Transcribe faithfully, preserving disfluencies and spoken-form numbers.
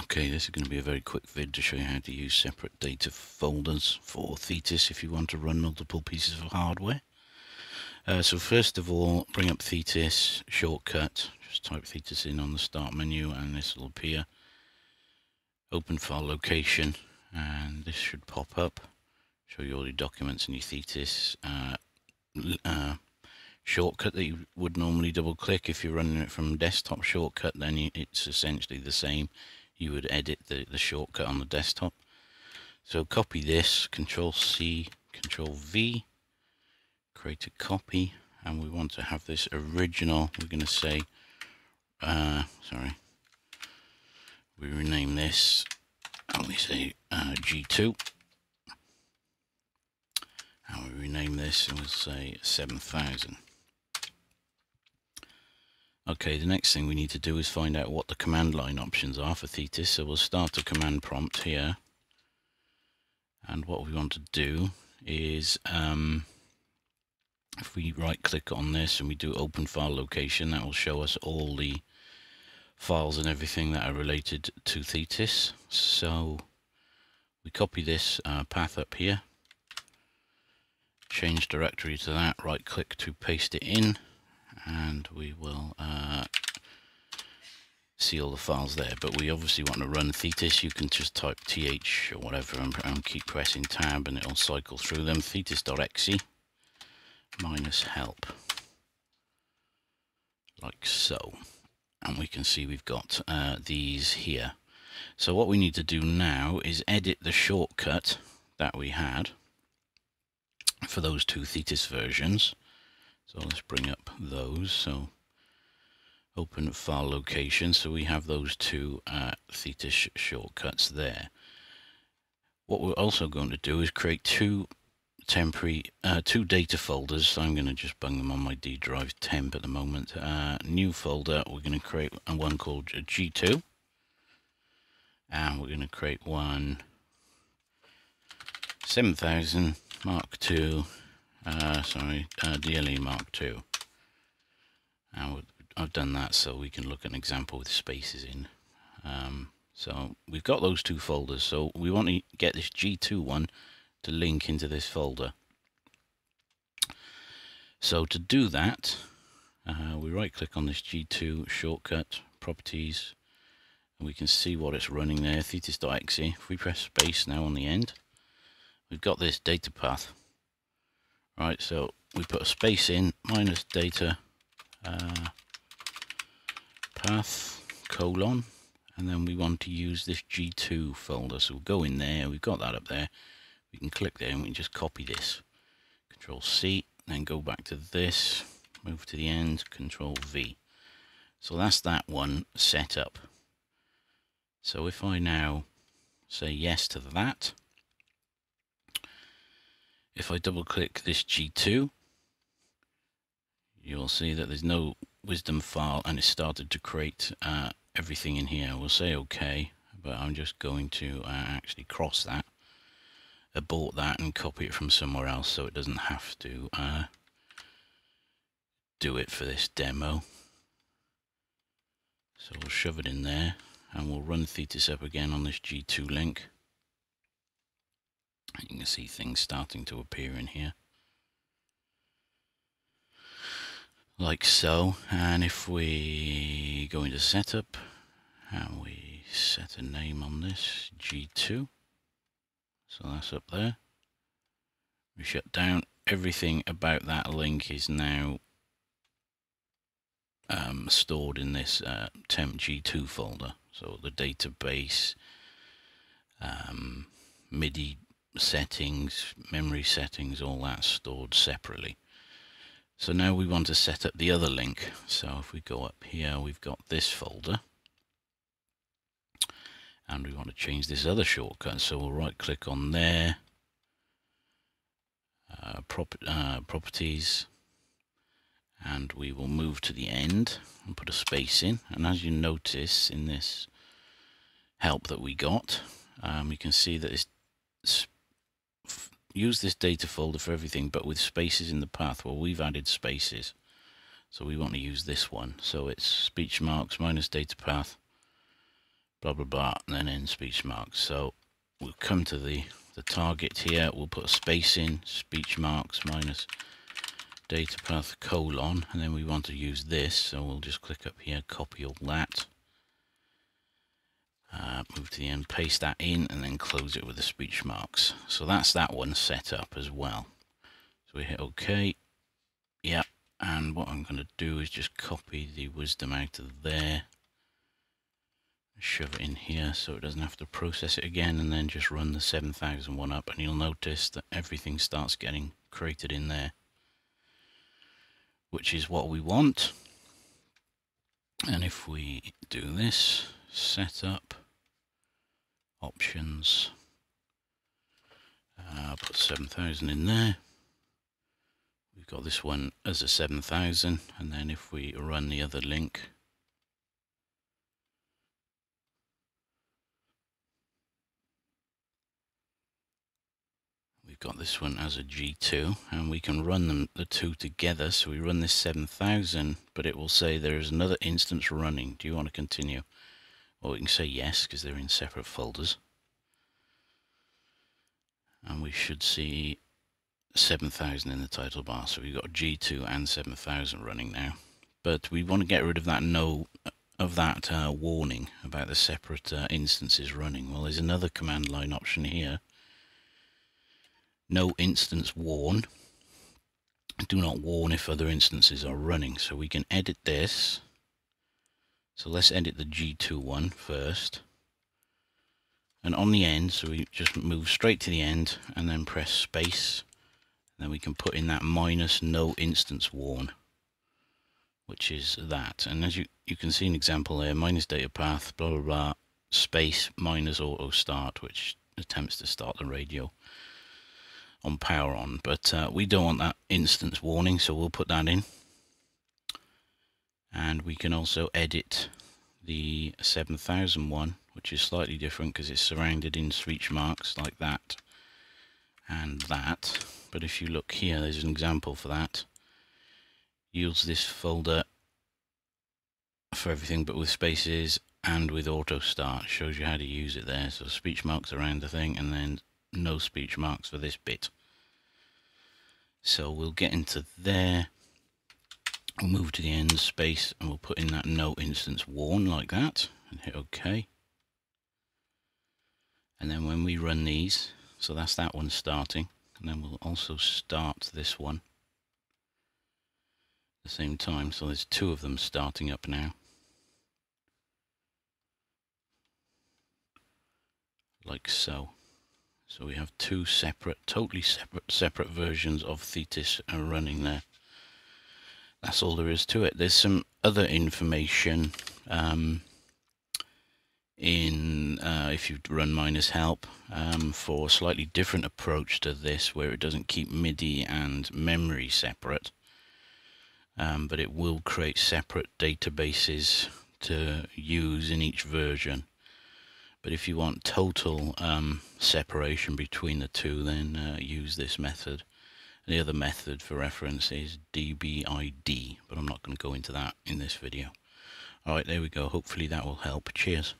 Okay, this is going to be a very quick vid to show you how to use separate data folders for Thetis if you want to run multiple pieces of hardware. Uh, so first of all, bring up Thetis shortcut, just type Thetis in on the start menu and this will appear. Open file location and this should pop up, show you all your documents and your Thetis uh, uh, shortcut that you would normally double click. If you're running it from desktop shortcut, then you, it's essentially the same. You would edit the, the shortcut on the desktop. So copy this, Control C, Control V, create a copy, and we want to have this original. We're going to say, uh, sorry, we rename this and we say uh, G two. And we rename this and we'll say seven thousand. Okay, the next thing we need to do is find out what the command line options are for Thetis. So we'll start a command prompt here. And what we want to do is, um, if we right click on this and we do open file location, that will show us all the files and everything that are related to Thetis. So we copy this uh, path up here, change directory to that, right click to paste it in, and we will uh, see all the files there. But we obviously want to run Thetis. You can just type T H or whatever and, and keep pressing tab and it'll cycle through them. Thetis.exe minus help, like so, and we can see we've got uh, these here. So what we need to do now is edit the shortcut that we had for those two Thetis versions. So let's bring up those. So open file location. So we have those two uh, Thetis shortcuts there. What we're also going to do is create two temporary, uh, two data folders. So I'm going to just bung them on my D drive temp at the moment. Uh, new folder. We're going to create one called G two, and we're going to create one seven thousand Mark two. Uh, sorry, uh, D L E Mark two. And I've done that so we can look at an example with spaces in. Um, so we've got those two folders. So we want to get this G two one to link into this folder. So to do that, uh, we right click on this G two shortcut, properties, and we can see what it's running there, Thetis.exe. If we press space now on the end, we've got this data path. Right, so we put a space in, minus data uh, path, colon, and then we want to use this G two folder. So we'll go in there, we've got that up there. We can click there and we can just copy this. Control C, then go back to this, move to the end, Control V. So that's that one set up. So if I now say yes to that, if I double click this G two, you'll see that there's no wisdom file and it started to create uh, everything in here. We'll say OK, but I'm just going to uh, actually cross that, abort that and copy it from somewhere else so it doesn't have to uh, do it for this demo. So we'll shove it in there and we'll run Thetis up again on this G two link. You can see things starting to appear in here, like so. And if we go into setup and we set a name on this G two, so that's up there. We shut down. Everything about that link is now um, stored in this uh, temp G two folder. So the database, um, MIDI settings, memory settings, all that's stored separately. So now we want to set up the other link. So if we go up here, we've got this folder and we want to change this other shortcut. So we'll right click on there, uh, prop uh, properties, and we will move to the end and put a space in. And as you notice in this help that we got, um, you can see that it's use this data folder for everything but with spaces in the path. Well, we've added spaces, so we want to use this one. So it's speech marks minus data path blah blah blah, and then end speech marks. So we'll come to the the target here, we'll put a space in, speech marks minus data path colon, and then we want to use this, so we'll just click up here, copy all that, uh, move to the end, paste that in, and then close it with the speech marks. So that's that one set up as well. So we hit OK, yeah, and what I'm going to do is just copy the wisdom out of there, shove it in here so it doesn't have to process it again, and then just run the seven thousand one up, and you'll notice that everything starts getting created in there, which is what we want. And if we do this, setup, options, uh, put seven thousand in there, we've got this one as a seven thousand, and then if we run the other link, got this one as a G two, and we can run them the two together. So we run this seven thousand, but it will say there is another instance running, do you want to continue? Well, we can say yes because they're in separate folders, and we should see seven thousand in the title bar. So we've got G two and seven thousand running now, but we want to get rid of that no of that uh, warning about the separate uh, instances running. Well, there's another command line option here, no instance warn, do not warn if other instances are running. So we can edit this, so let's edit the G two one first, and on the end, so we just move straight to the end and then press space, and then we can put in that minus no instance warn, which is that. And as you you can see an example there, minus data path blah blah blah space minus auto start, which attempts to start the radio on power on, but uh, we don't want that instance warning, so we'll put that in. And we can also edit the seven thousand one, which is slightly different because it's surrounded in speech marks like that and that. But if you look here, there's an example for that. Use this folder for everything but with spaces and with auto start, shows you how to use it there. So speech marks around the thing, and then no speech marks for this bit. So we'll get into there, we'll move to the end space, and we'll put in that no instance warn like that, and hit OK. And then when we run these, so that's that one starting, and then we'll also start this one at the same time. So there's two of them starting up now, like so. So we have two separate, totally separate, separate versions of Thetis are running there. That's all there is to it. There's some other information um, in uh, if you run minus help um, for a slightly different approach to this, where it doesn't keep MIDI and memory separate, um, but it will create separate databases to use in each version. But if you want total um, separation between the two, then uh, use this method. The other method for reference is D B I D, but I'm not going to go into that in this video. Alright, there we go. Hopefully that will help. Cheers.